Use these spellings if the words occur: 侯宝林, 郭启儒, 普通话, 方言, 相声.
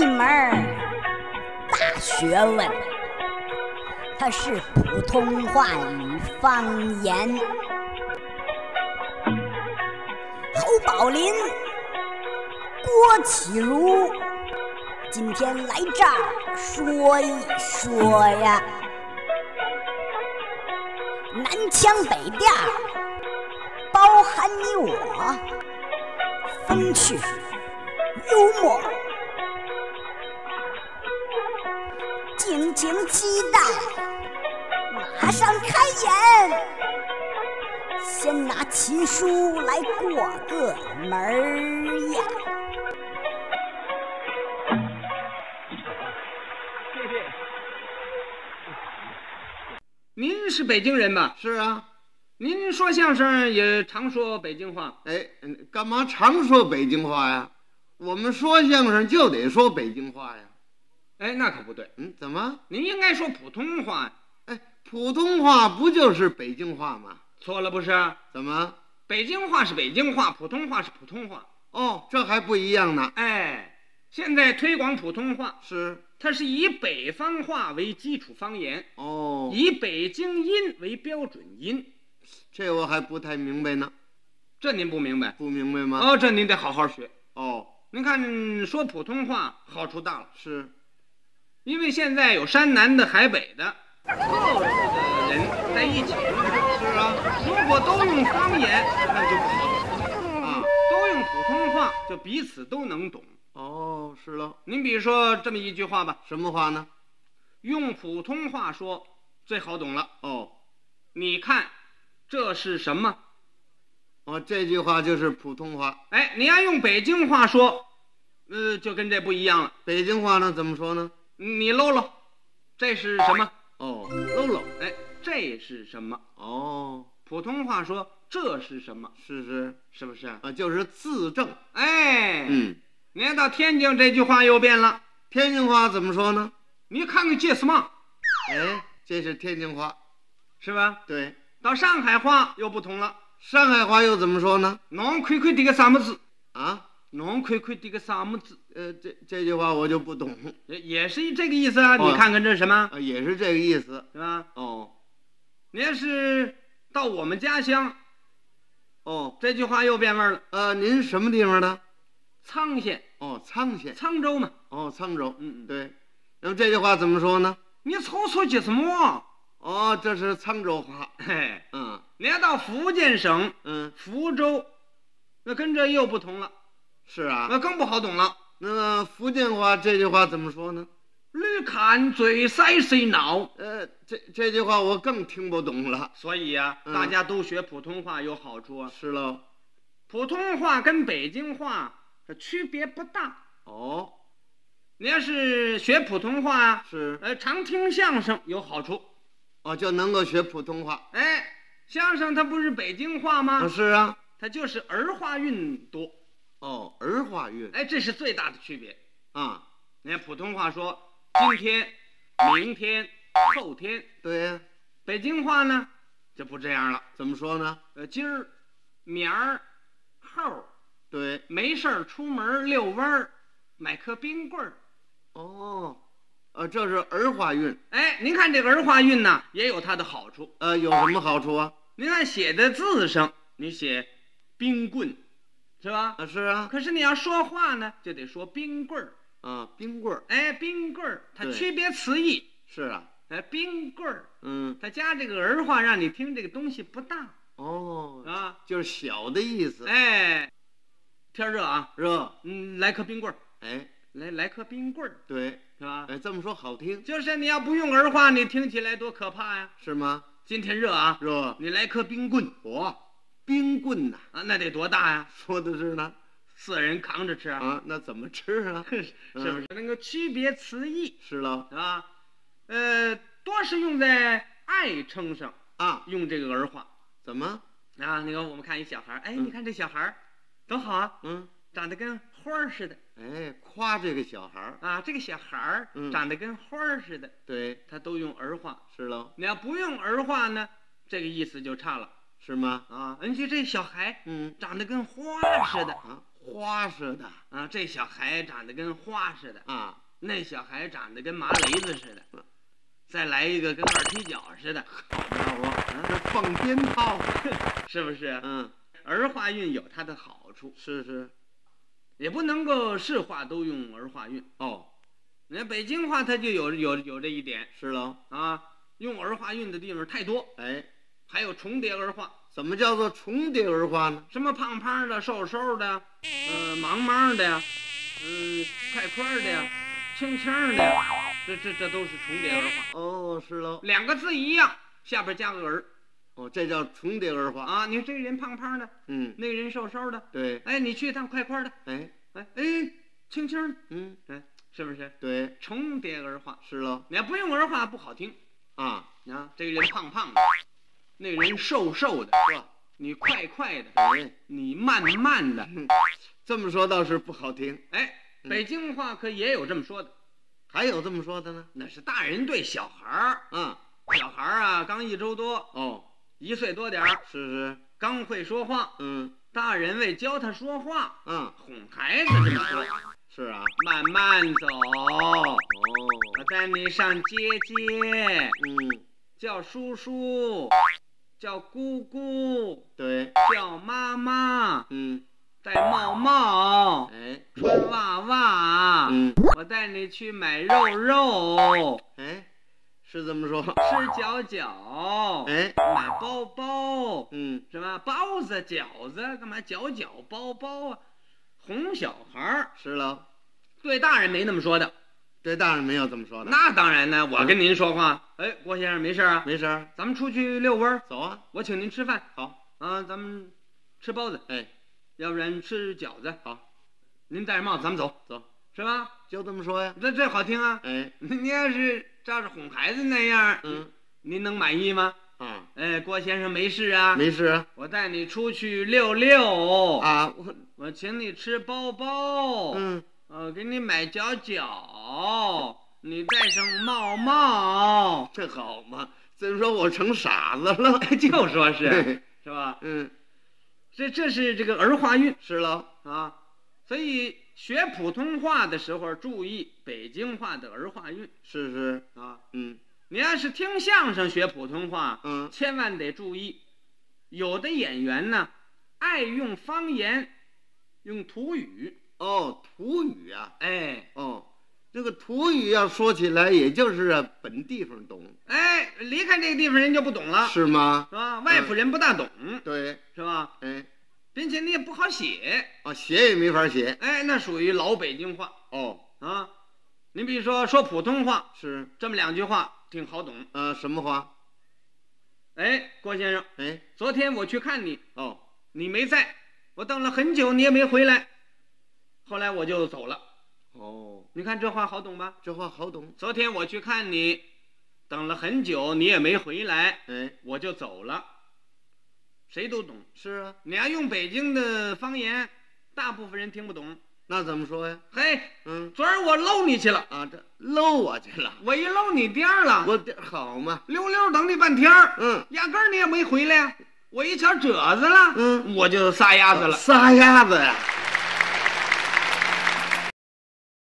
一门大学问，它是普通话与方言。侯宝林、郭启儒今天来这儿说一说呀，南腔北调包含你我，风趣幽默，敬请期待。马上开演，先拿琴书来过个门儿呀。您是北京人吧？是啊。您说相声也常说北京话。哎，干嘛常说北京话呀？我们说相声就得说北京话呀。哎，那可不对。怎么？您应该说普通话呀。哎，普通话不就是北京话吗？错了不是？怎么？北京话是北京话，普通话是普通话。哦，这还不一样呢。哎，现在推广普通话是，它是以北方话为基础方言。哦，以北京音为标准音。这我还不太明白呢。这您不明白？不明白吗？哦，这您得好好学。哦，您看说普通话好处大了。是，因为现在有山南的、海北的，各路的人在一起。是啊，如果都用方言，那就不好懂啊；都用普通话，就彼此都能懂。哦，是了。您比如说这么一句话吧，什么话呢？用普通话说最好懂了。哦，你看。这是什么？哦，这句话就是普通话。哎，你要用北京话说，就跟这不一样了。北京话呢，怎么说呢？你喽喽，这是什么？哦，喽喽，哎，这是什么？哦，普通话说这是什么？是不是啊？就是字正。哎，你要到天津，这句话又变了。天津话怎么说呢？你看看这什么？哎，这是天津话，是吧？对。到上海话又不同了，上海话又怎么说呢？侬看看这个什么字啊？侬看看这个什么字？这句话我就不懂，也是这个意思啊。你看看这是什么？也是这个意思，是吧？哦，你要是到我们家乡，哦，这句话又变味了。您什么地方的？沧县。哦，沧县，沧州嘛。哦，沧州。对。那么这句话怎么说呢？你瞅瞅这什么？哦，这是沧州话。嘿，你要到福建省，福州，那跟这又不同了。是啊，那更不好懂了。那么福建话这句话怎么说呢？驴砍嘴塞谁脑？这句话我更听不懂了。所以呀，大家都学普通话有好处啊。是喽，普通话跟北京话这区别不大。哦，你要是学普通话啊，是常听相声有好处。哦，就能够学普通话。哎，相声它不是北京话吗？是啊，它就是儿化韵多。哦，儿化韵。哎，这是最大的区别啊！你看普通话说今天、明天、后天。对呀。北京话呢就不这样了。怎么说呢？今儿、明儿、后。对。没事儿出门遛弯儿，买颗冰棍儿。哦。这是儿化韵。哎，您看这个儿化韵呢，也有它的好处。有什么好处啊？您看写的字上，你写冰棍，是吧？是啊。可是你要说话呢，就得说冰棍儿啊，冰棍儿。哎，冰棍儿，它区别词义。是啊。哎，冰棍儿，它加这个儿化，让你听这个东西不大。哦。啊，就是小的意思。哎，天热啊，热，来颗冰棍儿。哎。来颗冰棍儿，对，是吧？哎，这么说好听，就是你要不用儿化，你听起来多可怕呀，是吗？今天热啊，热，你来颗冰棍，冰棍呐，啊，那得多大呀？说的是呢，4人扛着吃啊，那怎么吃啊？是不是那个区别词义？是了，是吧？多是用在爱称上啊，用这个儿化。怎么啊？你看我们看一小孩，哎，你看这小孩多好啊，长得跟花儿似的。哎，夸这个小孩儿啊，这个小孩儿长得跟花儿似的。对，他都用儿化。是喽。你要不用儿化呢，这个意思就差了，是吗？啊，人家这小孩，长得跟花似的啊，花似的啊！这小孩长得跟花似的啊，那小孩长得跟麻雷子似的，再来一个跟二踢脚似的。好家伙，这放鞭炮是不是？嗯，儿化韵有它的好处，是是，也不能够是话都用儿化韵哦。你看北京话它就有这一点，是喽啊，用儿化韵的地方太多，哎，还有重叠儿化。怎么叫做重叠儿化呢？什么胖胖的、瘦瘦的，忙忙的呀，快快的呀，轻轻的呀，这都是重叠儿化。哦，是喽，两个字一样，下边加个儿。哦，这叫重叠儿化啊！你看这人胖胖的，嗯，那人瘦瘦的，对，哎，你去一趟快快的，哎，轻轻的，嗯，哎，是不是？对，重叠儿化是喽。你要不用儿化不好听啊！你看这个人胖胖的。那人瘦瘦的，是吧？你快快的，你慢慢的，这么说倒是不好听。哎，北京话可也有这么说的，还有这么说的呢？那是大人对小孩儿，嗯，小孩儿啊，刚1周多，哦，1岁多点儿，是是，刚会说话，嗯，大人为教他说话，嗯，哄孩子这么说，是啊，慢慢走，哦，我带你上街街，嗯，叫叔叔。叫姑姑，对，叫妈妈，嗯，戴帽帽，哎，穿袜袜，嗯，我带你去买肉肉，哎，是这么说，吃饺饺，哎，买包包，嗯，什么包子、饺子，干嘛饺饺包包啊？哄小孩儿，是了，对大人没那么说的。对大人没有这么说的，那当然呢。我跟您说话，哎，郭先生没事啊，没事儿，咱们出去遛弯儿，走啊，我请您吃饭，好啊，咱们吃包子，哎，要不然吃饺子，好，您戴着帽子，咱们走走，是吧？就这么说呀，这好听啊，哎，您要是照着哄孩子那样，嗯，您能满意吗？啊，哎，郭先生没事啊，没事，我带你出去遛遛啊，我请你吃包包，嗯。给你买脚脚，你戴上帽帽，这好吗？怎么说我成傻子了？就说是，是吧？嗯，这是这个儿化韵，是了啊。所以学普通话的时候注意北京话的儿化韵，是是啊，嗯。你要是听相声学普通话，嗯，千万得注意，有的演员呢爱用方言，用土语。哦，土语啊，哎，哦，这个土语要说起来，也就是啊，本地方懂，哎，离开这个地方人就不懂了，是吗？是吧？外府人不大懂，对，是吧？哎，并且你也不好写啊，写也没法写，哎，那属于老北京话哦啊。你比如说普通话，是这么2句话挺好懂，什么话？哎，郭先生，哎，昨天我去看你，哦，你没在，我等了很久，你也没回来。后来我就走了。哦，你看这话好懂吧？这话好懂。昨天我去看你，等了很久，你也没回来，哎，我就走了。谁都懂。是啊，你要用北京的方言，大部分人听不懂。那怎么说呀？嘿，嗯，昨儿我搂你去了啊，这搂我去了，我一搂你颠儿了，我好嘛，溜溜等你半天儿，嗯，压根儿你也没回来呀。我一瞧褶子了，嗯，我就撒丫子了，撒丫子呀。